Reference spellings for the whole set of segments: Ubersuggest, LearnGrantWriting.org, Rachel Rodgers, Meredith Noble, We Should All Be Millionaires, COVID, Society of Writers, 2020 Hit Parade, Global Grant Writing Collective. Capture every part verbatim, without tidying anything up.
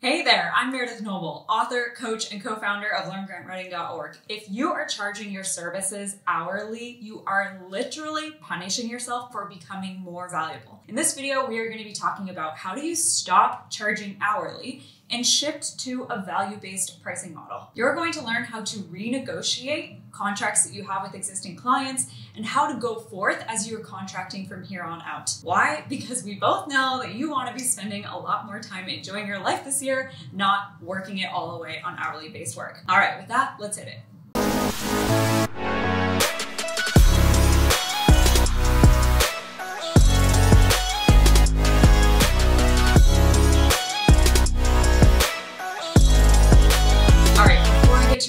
Hey there, I'm Meredith Noble, author, coach, and co-founder of Learn Grant Writing dot org. If you are charging your services hourly, you are literally punishing yourself for becoming more valuable. In this video, we are going to be talking about how do you stop charging hourly and shift to a value-based pricing model. You're going to learn how to renegotiate contracts that you have with existing clients and how to go forth as you're contracting from here on out. Why? Because we both know that you want to be spending a lot more time enjoying your life this year, not working it all away on hourly-based work. All right, with that, let's hit it.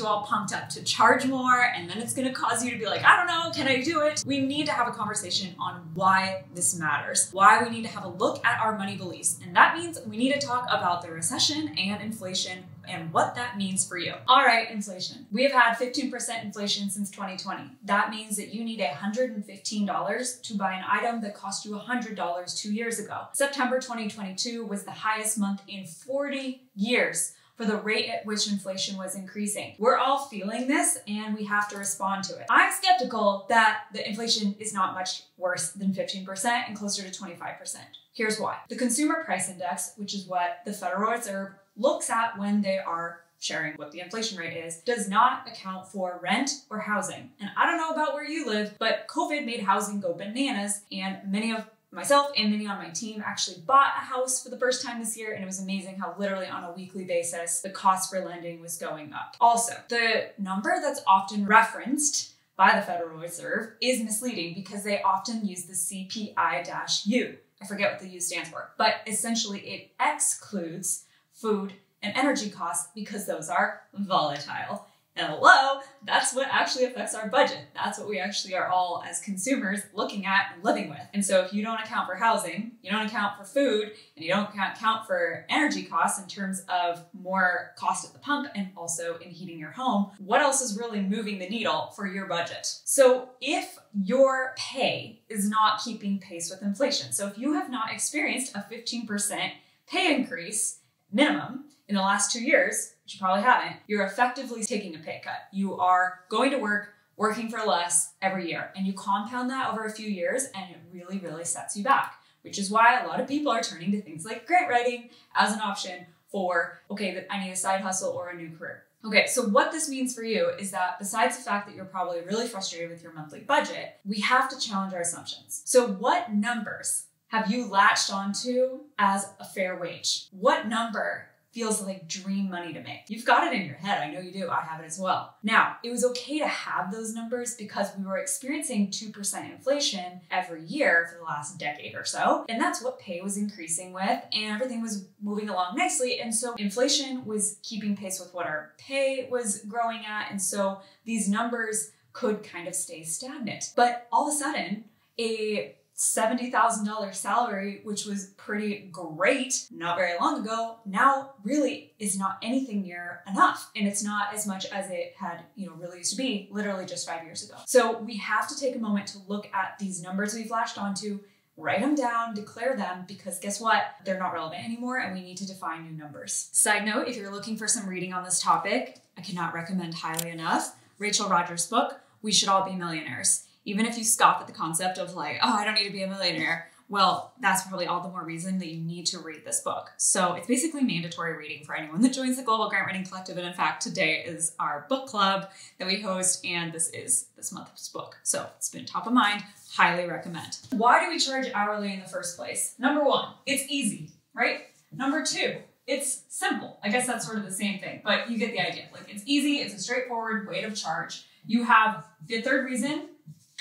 All pumped up to charge more, and then it's going to cause you to be like, I don't know, can I do it? We need to have a conversation on why this matters, why we need to have a look at our money beliefs. And that means we need to talk about the recession and inflation and what that means for you. All right, inflation. We have had fifteen percent inflation since twenty twenty. That means that you need one hundred fifteen dollars to buy an item that cost you one hundred dollars two years ago. September twenty twenty-two was the highest month in forty years. For the rate at which inflation was increasing. We're all feeling this and we have to respond to it. I'm skeptical that the inflation is not much worse than fifteen percent and closer to twenty-five percent. Here's why. The Consumer Price Index, which is what the Federal Reserve looks at when they are sharing what the inflation rate is, does not account for rent or housing. And I don't know about where you live, but COVID made housing go bananas, and many of myself and many on my team actually bought a house for the first time this year, and it was amazing how literally on a weekly basis, the cost for lending was going up. Also, the number that's often referenced by the Federal Reserve is misleading because they often use the C P I U. I forget what the U stands for, but essentially it excludes food and energy costs because those are volatile. Hello, that's what actually affects our budget. That's what we actually are all as consumers looking at and living with. And so if you don't account for housing, you don't account for food, and you don't account for energy costs in terms of more cost at the pump and also in heating your home, what else is really moving the needle for your budget? So if your pay is not keeping pace with inflation, so if you have not experienced a fifteen percent pay increase minimum in the last two years, you probably haven't, you're effectively taking a pay cut. You are going to work, working for less every year, and you compound that over a few years and it really, really sets you back, which is why a lot of people are turning to things like grant writing as an option for, okay, I need a side hustle or a new career. Okay, so what this means for you is that besides the fact that you're probably really frustrated with your monthly budget, we have to challenge our assumptions. So what numbers have you latched onto as a fair wage? What number feels like dream money to make? You've got it in your head. I know you do. I have it as well. Now, it was okay to have those numbers because we were experiencing two percent inflation every year for the last decade or so. And that's what pay was increasing with, and everything was moving along nicely. And so inflation was keeping pace with what our pay was growing at. And so these numbers could kind of stay stagnant. But all of a sudden, a seventy thousand dollar salary, which was pretty great not very long ago, now really is not anything near enough. And it's not as much as it had, you know, really used to be literally just five years ago. So we have to take a moment to look at these numbers we've latched onto, write them down, declare them, because guess what? They're not relevant anymore and we need to define new numbers. Side note, if you're looking for some reading on this topic, I cannot recommend highly enough Rachel Rodgers' book, We Should All Be Millionaires. Even if you scoff at the concept of like, oh, I don't need to be a millionaire, well, that's probably all the more reason that you need to read this book. So it's basically mandatory reading for anyone that joins the Global Grant Writing Collective. And in fact, today is our book club that we host, and this is this month's book. So it's been top of mind, highly recommend. Why do we charge hourly in the first place? Number one, it's easy, right? Number two, it's simple. I guess that's sort of the same thing, but you get the idea. Like, it's easy, it's a straightforward way to charge. You have the third reason,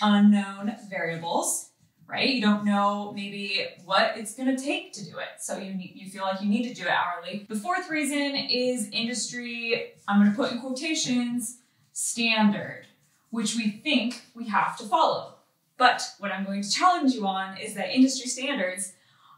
unknown variables, right? You don't know maybe what it's going to take to do it. So you need, you feel like you need to do it hourly. The fourth reason is industry, I'm going to put in quotations, standard, which we think we have to follow. But what I'm going to challenge you on is that industry standards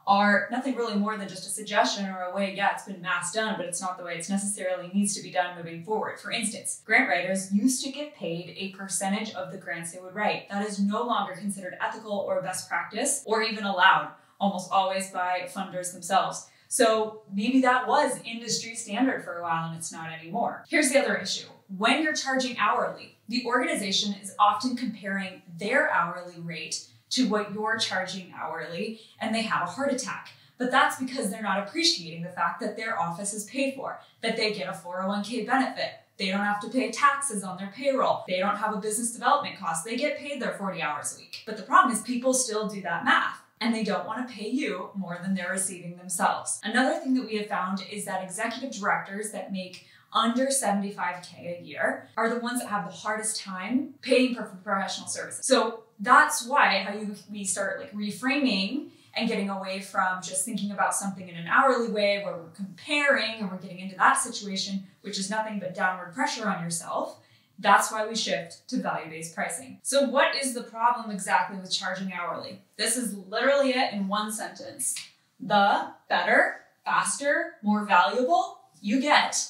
are nothing really more than just a suggestion or a way, yeah, it's been mass done, but it's not the way it's necessarily needs to be done moving forward. For instance, grant writers used to get paid a percentage of the grants they would write. That is no longer considered ethical or best practice or even allowed almost always by funders themselves. So maybe that was industry standard for a while and it's not anymore. Here's the other issue. When you're charging hourly, the organization is often comparing their hourly rate to what you're charging hourly, and they have a heart attack. But that's because they're not appreciating the fact that their office is paid for, that they get a four oh one K benefit. They don't have to pay taxes on their payroll. They don't have a business development cost. They get paid their forty hours a week. But the problem is people still do that math, and they don't want to pay you more than they're receiving themselves. Another thing that we have found is that executive directors that make under seventy-five K a year are the ones that have the hardest time paying for professional services. So that's why how you we start like reframing and getting away from just thinking about something in an hourly way where we're comparing and we're getting into that situation, which is nothing but downward pressure on yourself. That's why we shift to value-based pricing. So what is the problem exactly with charging hourly? This is literally it in one sentence. The better, faster, more valuable you get.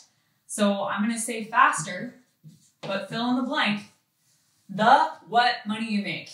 So I'm gonna say faster, but fill in the blank. The what money you make.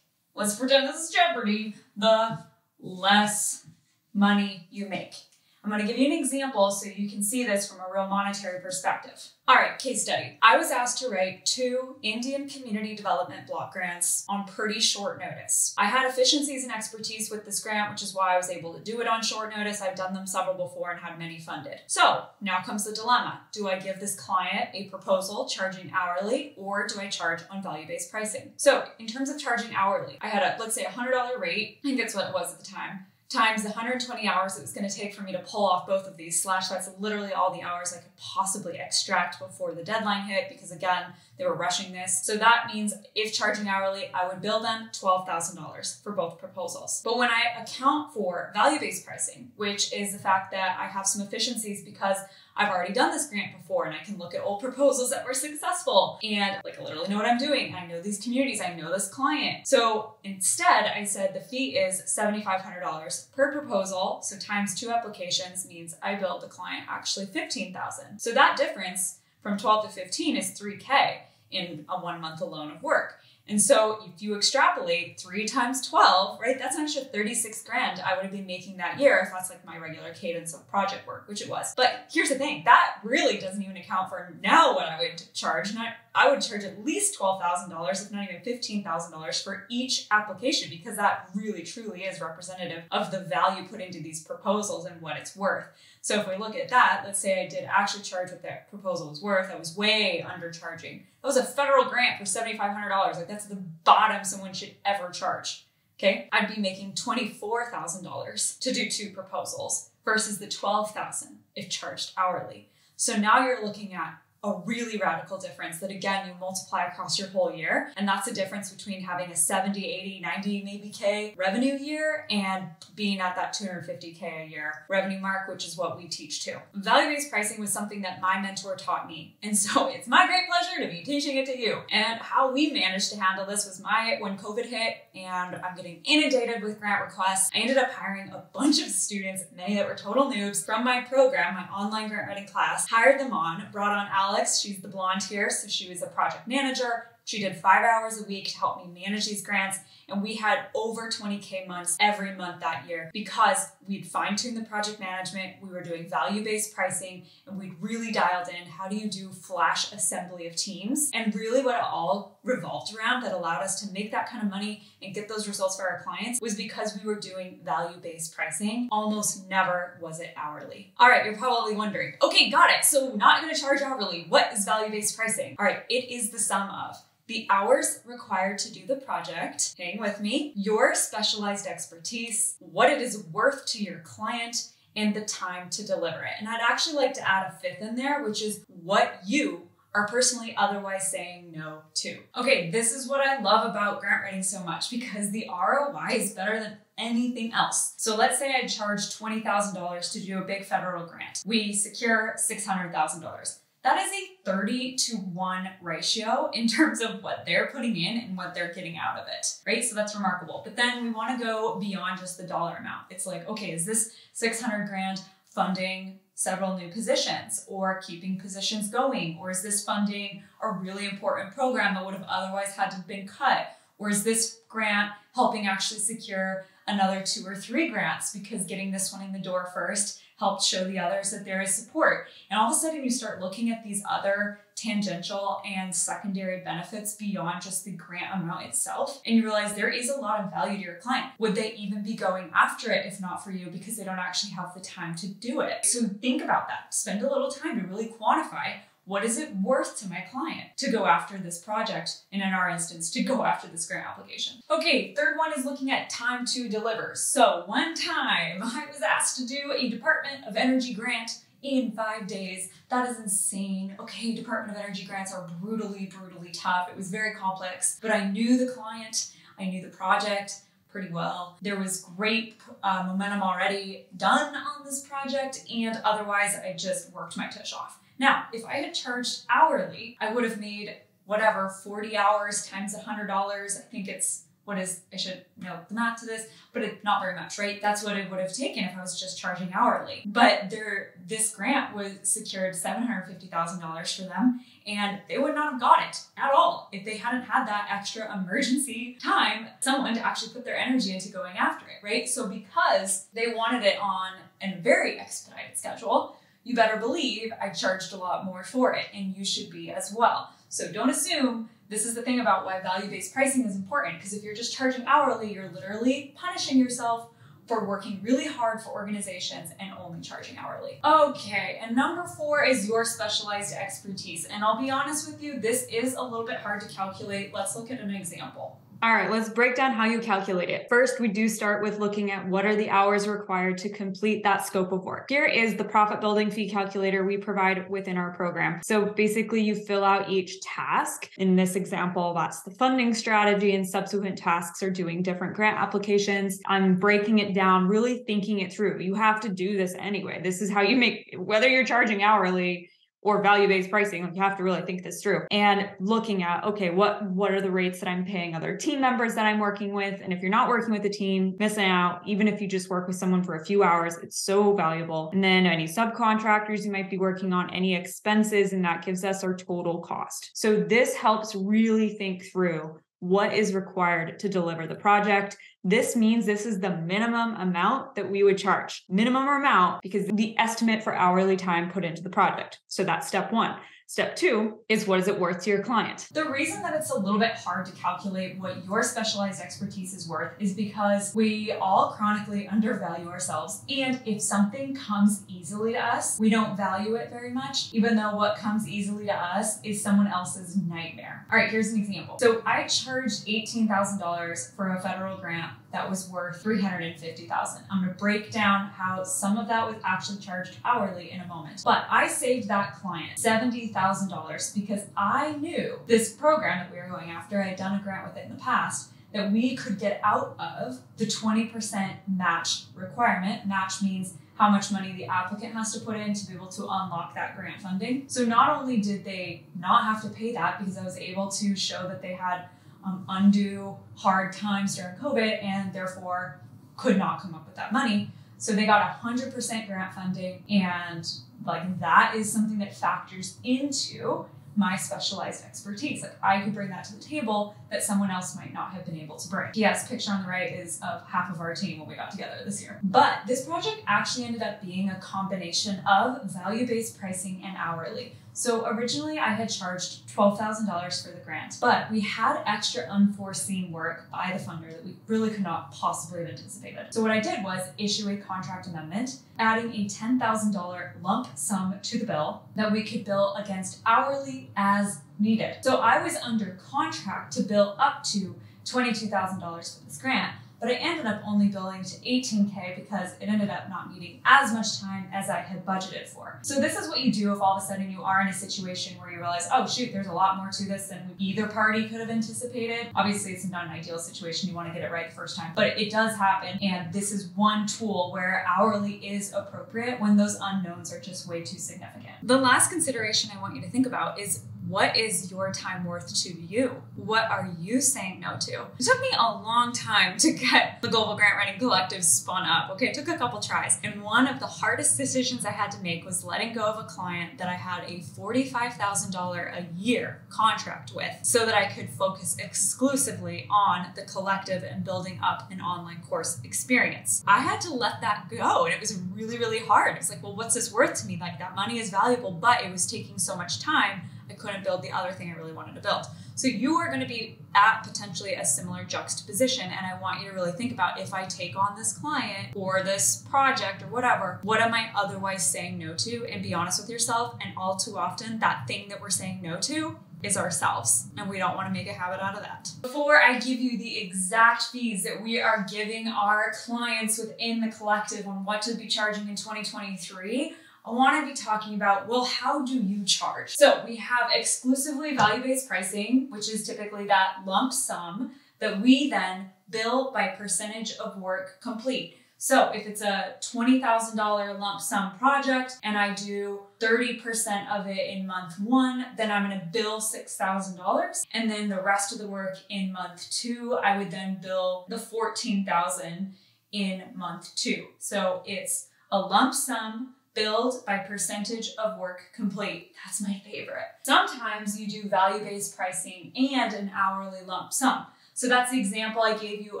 Let's pretend this is Jeopardy. The less money you make. I'm gonna give you an example so you can see this from a real monetary perspective. All right, case study. I was asked to write two Indian community development block grants on pretty short notice. I had efficiencies and expertise with this grant, which is why I was able to do it on short notice. I've done them several before and had many funded. So now comes the dilemma. Do I give this client a proposal charging hourly, or do I charge on value-based pricing? So in terms of charging hourly, I had a, let's say a one hundred dollar rate, I think that's what it was at the time, times the one hundred twenty hours it was going to take for me to pull off both of these, slash that's literally all the hours I could possibly extract before the deadline hit, because again, they were rushing this. So that means if charging hourly, I would bill them twelve thousand dollars for both proposals. But when I account for value-based pricing, which is the fact that I have some efficiencies because I've already done this grant before and I can look at old proposals that were successful and like I literally know what I'm doing. I know these communities, I know this client. So instead I said the fee is seven thousand five hundred dollars per proposal. So times two applications means I billed the client actually fifteen thousand dollars. So that difference from twelve to fifteen is three K in a one month alone of work. And so if you extrapolate three times twelve, right, that's an extra thirty-six grand I would have been making that year if that's like my regular cadence of project work, which it was. But here's the thing, that really doesn't even account for now what I would charge. Not, I would charge at least twelve thousand dollars, if not even fifteen thousand dollars for each application, because that really truly is representative of the value put into these proposals and what it's worth. So if we look at that, let's say I did actually charge what that proposal was worth. I was way undercharging. That was a federal grant for seven thousand five hundred dollars. Like that's the bottom someone should ever charge, okay? I'd be making twenty-four thousand dollars to do two proposals versus the twelve thousand dollars if charged hourly. So now you're looking at a really radical difference that again, you multiply across your whole year. And that's the difference between having a seventy, eighty, ninety, maybe K revenue year and being at that two hundred fifty K a year revenue mark, which is what we teach too. Value-based pricing was something that my mentor taught me. And so it's my great pleasure to be teaching it to you. And how we managed to handle this was my, when COVID hit and I'm getting inundated with grant requests, I ended up hiring a bunch of students, many that were total noobs from my program, my online grant writing class, hired them on, brought on Alex. She's the blonde here, so she was a project manager. She did five hours a week to help me manage these grants, and we had over twenty K months every month that year because we'd fine-tuned the project management, we were doing value-based pricing, and we'd really dialed in how do you do flash assembly of teams, and really what it all revolved around that allowed us to make that kind of money and get those results for our clients was because we were doing value-based pricing. Almost never was it hourly. All right, you're probably wondering, okay, got it, so not gonna charge hourly. What is value-based pricing? All right, it is the sum of the hours required to do the project, hang with me, your specialized expertise, what it is worth to your client, and the time to deliver it. And I'd actually like to add a fifth in there, which is what you are personally otherwise saying no to. Okay, this is what I love about grant writing so much because the R O I is better than anything else. So let's say I charge twenty thousand dollars to do a big federal grant. We secure six hundred thousand dollars. That is a thirty to one ratio in terms of what they're putting in and what they're getting out of it, right? So that's remarkable. But then we want to go beyond just the dollar amount. It's like, okay, is this six hundred grand funding several new positions or keeping positions going? Or is this funding a really important program that would have otherwise had to have been cut? Or is this grant helping actually secure another two or three grants because getting this one in the door first helped show the others that there is support. And all of a sudden you start looking at these other tangential and secondary benefits beyond just the grant amount itself. And you realize there is a lot of value to your client. Would they even be going after it if not for you because they don't actually have the time to do it? So think about that. Spend a little time to really quantify, what is it worth to my client to go after this project, and in our instance, to go after this grant application? Okay, third one is looking at time to deliver. So one time I was asked to do a Department of Energy grant in five days. That is insane. Okay, Department of Energy grants are brutally, brutally tough. It was very complex, but I knew the client, I knew the project pretty well. There was great uh, momentum already done on this project, and otherwise I just worked my tush off. Now, if I had charged hourly, I would have made whatever, forty hours times one hundred dollars. I think it's, what is, I should know the math to this, but it's not very much, right? That's what it would have taken if I was just charging hourly. But there, this grant was secured seven hundred fifty thousand dollars for them, and they would not have got it at all if they hadn't had that extra emergency time, someone to actually put their energy into going after it, right? So because they wanted it on a very expedited schedule, you better believe I charged a lot more for it, and you should be as well. So don't assume. This is the thing about why value-based pricing is important, because if you're just charging hourly, you're literally punishing yourself for working really hard for organizations and only charging hourly. Okay, and number four is your specialized expertise. And I'll be honest with you, this is a little bit hard to calculate. Let's look at an example. All right, let's break down how you calculate it. First, we do start with looking at what are the hours required to complete that scope of work. Here is the profit building fee calculator we provide within our program. So basically you fill out each task. In this example, that's the funding strategy, and subsequent tasks are doing different grant applications. I'm breaking it down, really thinking it through. You have to do this anyway. This is how you make, whether you're charging hourly or value-based pricing, like you have to really think this through, and looking at, okay, what, what are the rates that I'm paying other team members that I'm working with? And if you're not working with a team, missing out, even if you just work with someone for a few hours, it's so valuable. And then any subcontractors you might be working on, any expenses, and that gives us our total cost. So this helps really think through what is required to deliver the project. This means this is the minimum amount that we would charge, minimum amount, because the estimate for hourly time put into the project. So that's step one. Step two is, what is it worth to your client? The reason that it's a little bit hard to calculate what your specialized expertise is worth is because we all chronically undervalue ourselves. And if something comes easily to us, we don't value it very much, even though what comes easily to us is someone else's nightmare. All right, here's an example. So I charged eighteen thousand dollars for a federal grant that was worth three hundred fifty thousand dollars. I'm gonna break down how some of that was actually charged hourly in a moment. But I saved that client seventy thousand dollars because I knew this program that we were going after, I had done a grant with it in the past, that we could get out of the twenty percent match requirement. Match means how much money the applicant has to put in to be able to unlock that grant funding. So not only did they not have to pay that because I was able to show that they had Um, undue hard times during COVID and therefore could not come up with that money. So they got one hundred percent grant funding, and like that is something that factors into my specialized expertise. Like I could bring that to the table that someone else might not have been able to bring. Yes, picture on the right is of half of our team when we got together this year. But this project actually ended up being a combination of value-based pricing and hourly. So originally I had charged twelve thousand dollars for the grant, but we had extra unforeseen work by the funder that we really could not possibly have anticipated. So what I did was issue a contract amendment, adding a ten thousand dollar lump sum to the bill that we could bill against hourly as needed. So I was under contract to bill up to twenty-two thousand dollars for this grant, but I ended up only billing to eighteen K because it ended up not needing as much time as I had budgeted for. So this is what you do if all of a sudden you are in a situation where you realize, oh shoot, there's a lot more to this than either party could have anticipated. Obviously it's not an ideal situation. You want to get it right the first time, but it does happen. And this is one tool where hourly is appropriate when those unknowns are just way too significant. The last consideration I want you to think about is what is your time worth to you? What are you saying no to? It took me a long time to get the Global Grant Writing Collective spun up. Okay, it took a couple tries. And one of the hardest decisions I had to make was letting go of a client that I had a forty-five thousand dollars a year contract with so that I could focus exclusively on the collective and building up an online course experience. I had to let that go, and it was really, really hard. It's like, well, what's this worth to me? Like, that money is valuable, but it was taking so much time, I couldn't build the other thing I really wanted to build. So you are going to be at potentially a similar juxtaposition. And I want you to really think about, if I take on this client or this project or whatever, what am I otherwise saying no to? And be honest with yourself. And all too often, that thing that we're saying no to is ourselves, and we don't want to make a habit out of that. Before I give you the exact fees that we are giving our clients within the collective on what to be charging in twenty twenty-three, I want to be talking about, well, how do you charge? So we have exclusively value-based pricing, which is typically that lump sum that we then bill by percentage of work complete. So if it's a twenty thousand dollar lump sum project and I do thirty percent of it in month one, then I'm going to bill six thousand dollars. And then the rest of the work in month two, I would then bill the fourteen thousand dollars in month two. So it's a lump sum, billed by percentage of work complete. That's my favorite. Sometimes you do value-based pricing and an hourly lump sum. So that's the example I gave you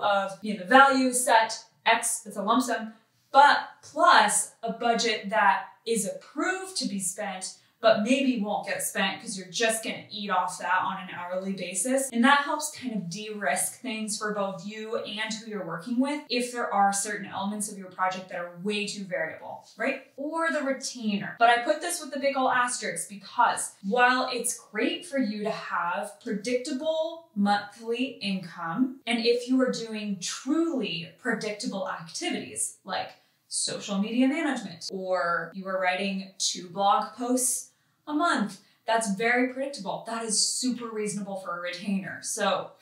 of, you know, the value set X, it's a lump sum, but plus a budget that is approved to be spent, but maybe won't get spent because you're just gonna eat off that on an hourly basis. And that helps kind of de-risk things for both you and who you're working with if there are certain elements of your project that are way too variable, right? Or the retainer. But I put this with the big ol' asterisk because while it's great for you to have predictable monthly income, and if you are doing truly predictable activities like social media management, or you are writing two blog posts a month, that's very predictable. That is super reasonable for a retainer. So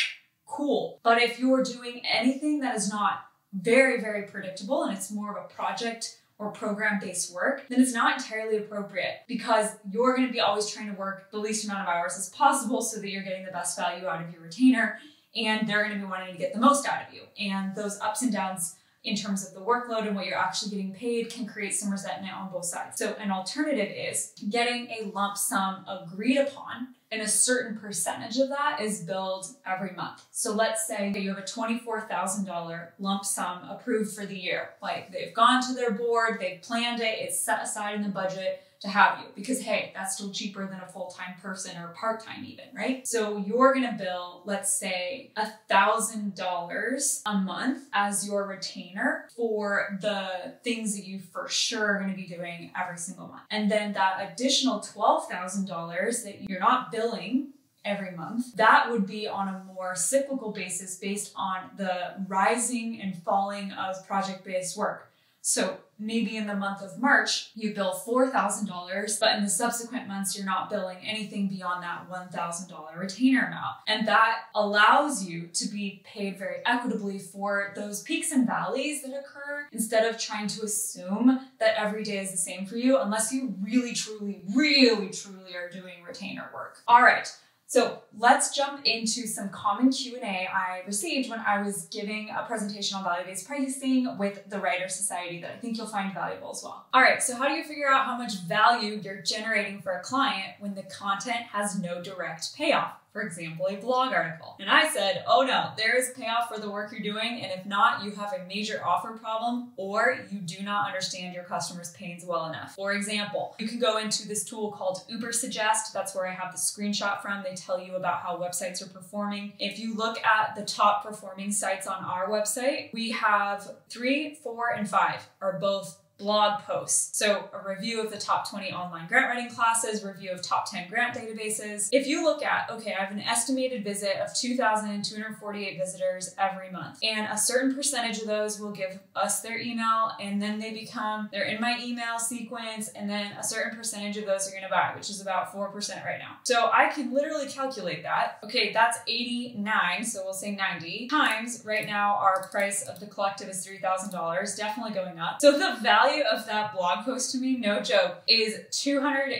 cool. But if you're doing anything that is not very, very predictable and it's more of a project or program-based work, then it's not entirely appropriate because you're going to be always trying to work the least amount of hours as possible so that you're getting the best value out of your retainer, and they're going to be wanting to get the most out of you. And those ups and downs in terms of the workload and what you're actually getting paid can create some resentment on both sides. So an alternative is getting a lump sum agreed upon, and a certain percentage of that is billed every month. So let's say that you have a twenty-four thousand dollar lump sum approved for the year. Like, they've gone to their board, they've planned it, it's set aside in the budget to have you, because hey, that's still cheaper than a full-time person or part-time even, right? So you're gonna bill, let's say, a thousand dollars a month as your retainer for the things that you for sure are gonna be doing every single month. And then that additional twelve thousand dollars that you're not billing every month, that would be on a more cyclical basis based on the rising and falling of project-based work. So maybe in the month of March, you bill four thousand dollars, but in the subsequent months, you're not billing anything beyond that one thousand dollar retainer amount. And that allows you to be paid very equitably for those peaks and valleys that occur, instead of trying to assume that every day is the same for you, unless you really, truly, really, truly are doing retainer work. All right. So let's jump into some common Q and A I received when I was giving a presentation on value-based pricing with the Writer Society that I think you'll find valuable as well. All right, so how do you figure out how much value you're generating for a client when the content has no direct payoff? For example, a blog article. And I said, oh no, there is payoff for the work you're doing. And if not, you have a major offer problem, or you do not understand your customers' pains well enough. For example, you can go into this tool called Ubersuggest. That's where I have the screenshot from. They tell you about how websites are performing. If you look at the top performing sites on our website, we have three, four, and five are both blog posts. So a review of the top twenty online grant writing classes, review of top ten grant databases. If you look at, okay, I have an estimated visit of two thousand two hundred forty-eight visitors every month, and a certain percentage of those will give us their email, and then they become, they're in my email sequence, and then a certain percentage of those are going to buy, which is about four percent right now. So I can literally calculate that. Okay, that's eighty-nine, so we'll say ninety times right now our price of the collective is three thousand dollars, definitely going up. So the value value of that blog post to me, no joke, is two hundred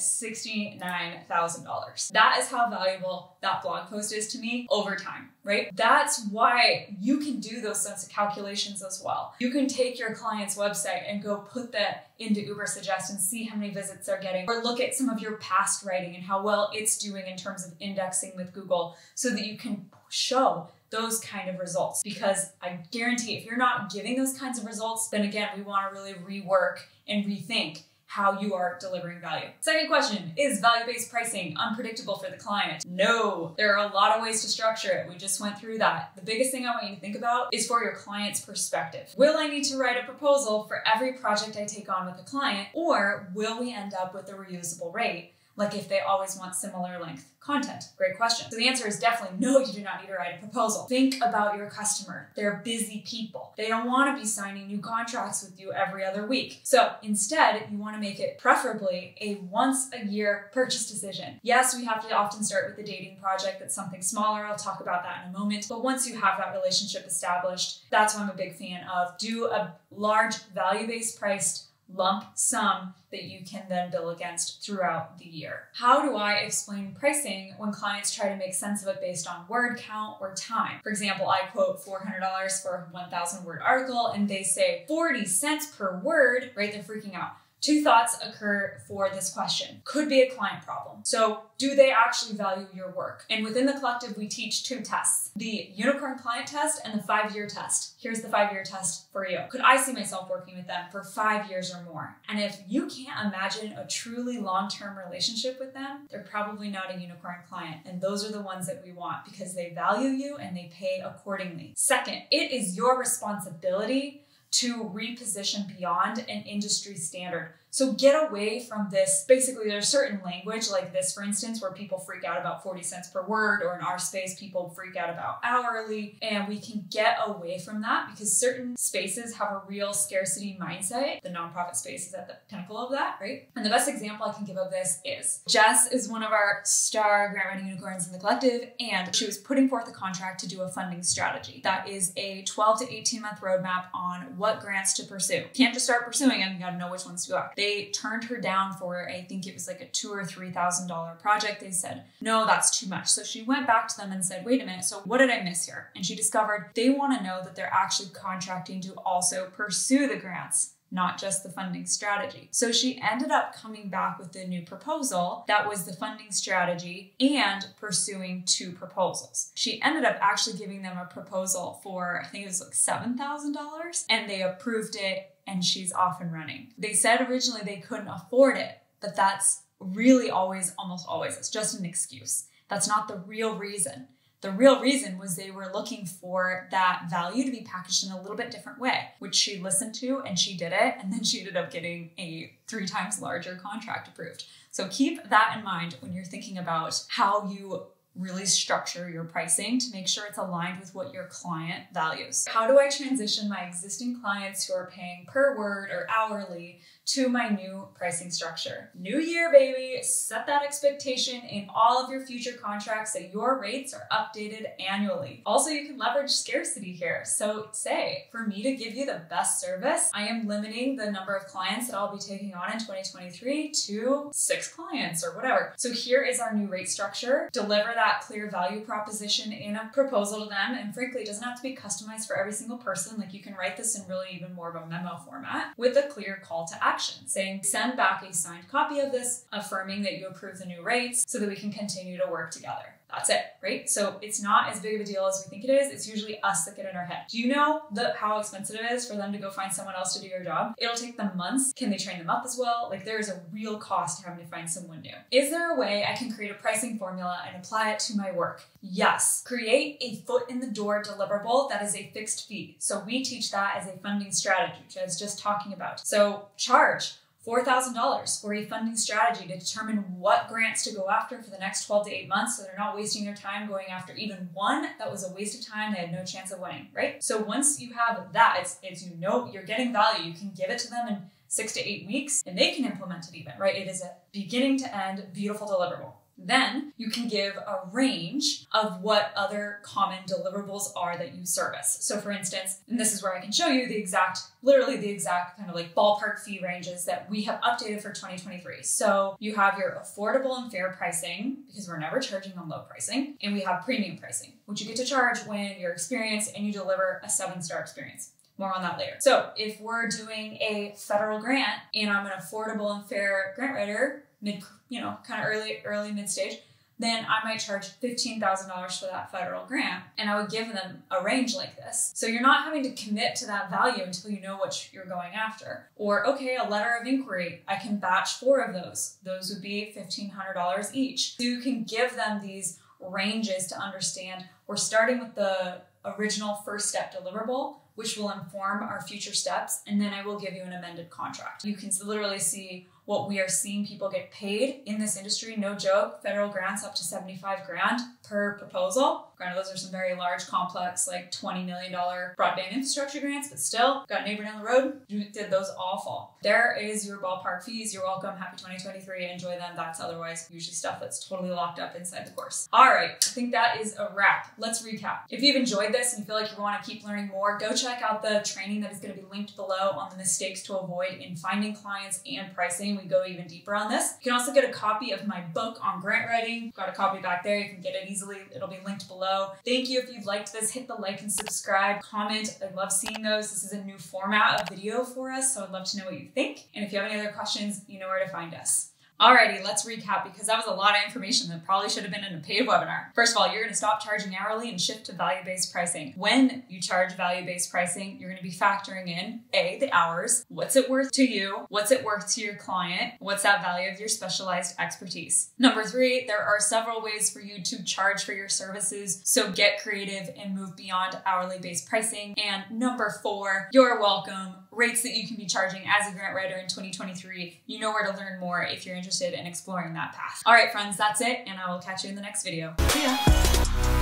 sixty-nine thousand dollars. That is how valuable that blog post is to me over time, right? That's why you can do those sorts of calculations as well. You can take your client's website and go put that into Ubersuggest and see how many visits they're getting, or look at some of your past writing and how well it's doing in terms of indexing with Google so that you can show those kind of results. Because I guarantee if you're not giving those kinds of results, then again, we want to really rework and rethink how you are delivering value. Second question, is value-based pricing unpredictable for the client? No, there are a lot of ways to structure it. We just went through that. The biggest thing I want you to think about is for your client's perspective. Will I need to write a proposal for every project I take on with a client, or will we end up with a reusable rate? Like if they always want similar length content? Great question. So the answer is definitely no, you do not need to write a proposal. Think about your customer. They're busy people. They don't want to be signing new contracts with you every other week. So instead, you want to make it preferably a once a year purchase decision. Yes, we have to often start with a dating project that's something smaller. I'll talk about that in a moment. But once you have that relationship established, that's why I'm a big fan of do a large value-based priced lump sum that you can then bill against throughout the year. How do I explain pricing when clients try to make sense of it based on word count or time? For example, I quote four hundred dollars for a one thousand word article and they say forty cents per word, right? They're freaking out. Two thoughts occur for this question. Could be a client problem. So do they actually value your work? And within the collective, we teach two tests, the unicorn client test and the five-year test. Here's the five-year test for you. Could I see myself working with them for five years or more? And if you can't imagine a truly long-term relationship with them, they're probably not a unicorn client. And those are the ones that we want because they value you and they pay accordingly. Second, it is your responsibility to reposition beyond an industry standard. So get away from this. Basically, there's certain language like this, for instance, where people freak out about forty cents per word, or in our space, people freak out about hourly. And we can get away from that because certain spaces have a real scarcity mindset. The nonprofit space is at the pinnacle of that, right? And the best example I can give of this is Jess is one of our star grant writing unicorns in the collective, and she was putting forth a contract to do a funding strategy. That is a twelve to eighteen month roadmap on what grants to pursue. Can't just start pursuing them, you gotta know which ones to go after. They turned her down for, I think it was like a two or three thousand dollar project. They said, no, that's too much. So she went back to them and said, wait a minute, so what did I miss here? And she discovered they want to know that they're actually contracting to also pursue the grants, not just the funding strategy. So she ended up coming back with a new proposal that was the funding strategy and pursuing two proposals. She ended up actually giving them a proposal for, I think it was like seven thousand dollars, and they approved it, and she's off and running. They said originally they couldn't afford it, but that's really always, almost always, it's just an excuse. That's not the real reason. The real reason was they were looking for that value to be packaged in a little bit different way, which she listened to and she did it. And then she ended up getting a three times larger contract approved. So keep that in mind when you're thinking about how you really structure your pricing to make sure it's aligned with what your client values. How do I transition my existing clients who are paying per word or hourly to my new pricing structure? New year, baby, set that expectation in all of your future contracts that your rates are updated annually. Also, you can leverage scarcity here. So say, for me to give you the best service, I am limiting the number of clients that I'll be taking on in twenty twenty-three to six clients or whatever. So here is our new rate structure. Deliver that clear value proposition in a proposal to them. And frankly, it doesn't have to be customized for every single person. Like you can write this in really even more of a memo format with a clear call to action saying, send back a signed copy of this, affirming that you approve the new rates so that we can continue to work together. That's it, right? So it's not as big of a deal as we think it is. It's usually us that get in our head. Do you know the, how expensive it is for them to go find someone else to do your job? It'll take them months. Can they train them up as well? Like there is a real cost to having to find someone new. Is there a way I can create a pricing formula and apply it to my work? Yes. Create a foot in the door deliverable that is a fixed fee. So we teach that as a funding strategy, which I was just talking about. So charge four thousand dollars for a funding strategy to determine what grants to go after for the next twelve to eight months so they're not wasting their time going after even one that was a waste of time, they had no chance of winning, right? So once you have that, it's, it's you know you're getting value, you can give it to them in six to eight weeks and they can implement it even, right? It is a beginning to end beautiful deliverable. Then you can give a range of what other common deliverables are that you service. So for instance, and this is where I can show you the exact, literally the exact kind of like ballpark fee ranges that we have updated for twenty twenty-three. So you have your affordable and fair pricing, because we're never charging on low pricing, and we have premium pricing, which you get to charge when you're experienced and you deliver a seven-star experience. More on that later. So if we're doing a federal grant and I'm an affordable and fair grant writer, mid, you know, kind of early, early mid stage, then I might charge fifteen thousand dollars for that federal grant. And I would give them a range like this. So you're not having to commit to that value until you know what you're going after. Or, okay, a letter of inquiry, I can batch four of those. Those would be fifteen hundred dollars each. So you can give them these ranges to understand we're starting with the original first step deliverable, which will inform our future steps. And then I will give you an amended contract. You can literally see what we are seeing people get paid in this industry. No joke, federal grants up to seventy-five grand per proposal. Granted, those are some very large, complex, like twenty million dollar broadband infrastructure grants, but still, got a neighbor down the road, did those all fall. There is your ballpark fees. You're welcome. Happy twenty twenty-three. Enjoy them. That's otherwise usually stuff that's totally locked up inside the course. All right. I think that is a wrap. Let's recap. If you've enjoyed this and you feel like you want to keep learning more, go check out the training that is going to be linked below on the mistakes to avoid in finding clients and pricing. We go even deeper on this. You can also get a copy of my book on grant writing. Got a copy back there. You can get it easily. It'll be linked below. Thank you. If you've liked this, hit the like and subscribe, comment. I love seeing those. This is a new format of video for us, so I'd love to know what you think. And if you have any other questions, you know where to find us. Alrighty, let's recap, because that was a lot of information that probably should have been in a paid webinar. First of all, you're going to stop charging hourly and shift to value-based pricing. When you charge value-based pricing, you're going to be factoring in A, the hours, what's it worth to you, what's it worth to your client, what's that value of your specialized expertise. Number three, there are several ways for you to charge for your services, so get creative and move beyond hourly-based pricing. And number four, you're welcome. Rates that you can be charging as a grant writer in twenty twenty-three. You know where to learn more if you're interested in exploring that path. All right, friends, that's it, and I will catch you in the next video. See ya.